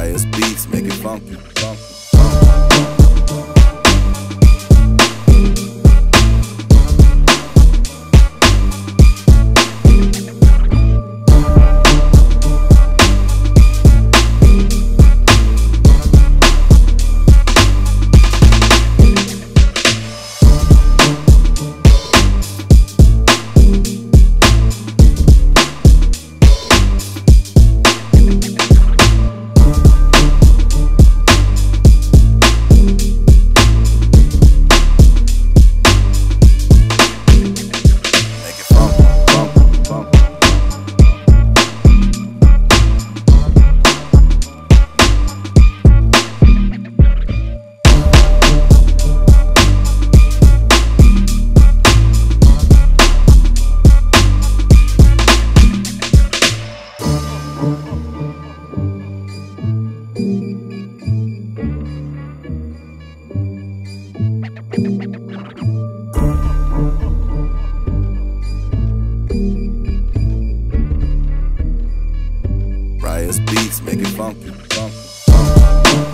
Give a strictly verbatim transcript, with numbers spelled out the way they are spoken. fire beats, make it funky. Riot's beats, make it funky.